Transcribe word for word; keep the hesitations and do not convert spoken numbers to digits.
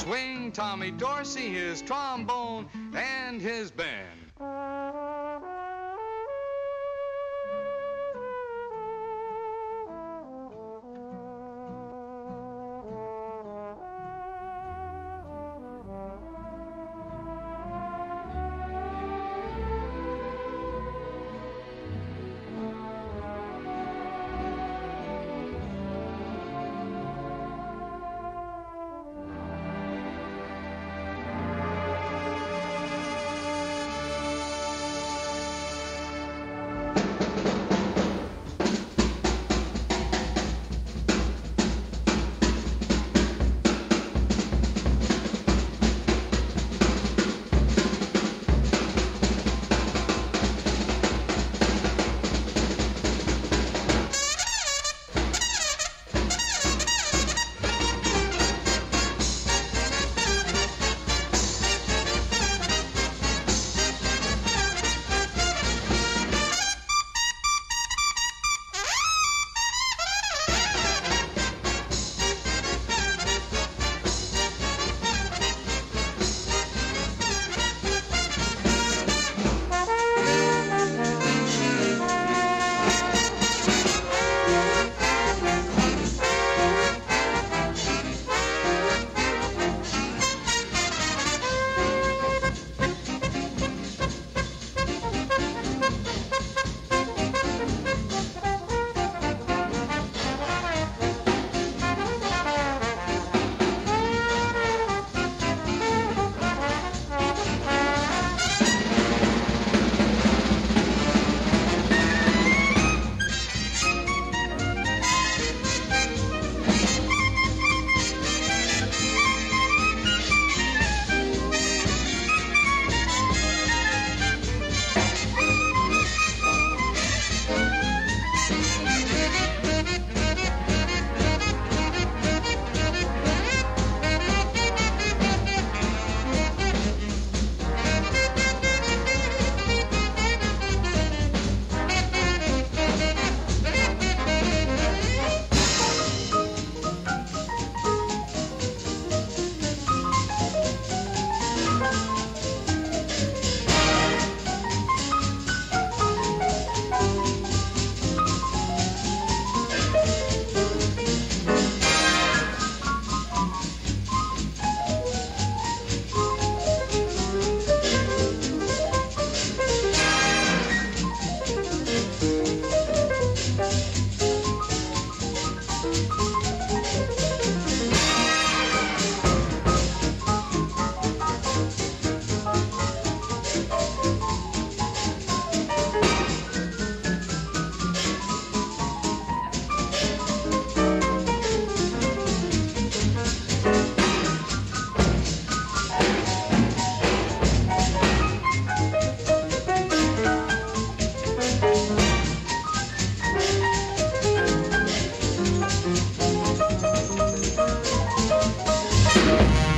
swing, Tommy Dorsey, his trombone, and his band. We'll be right back.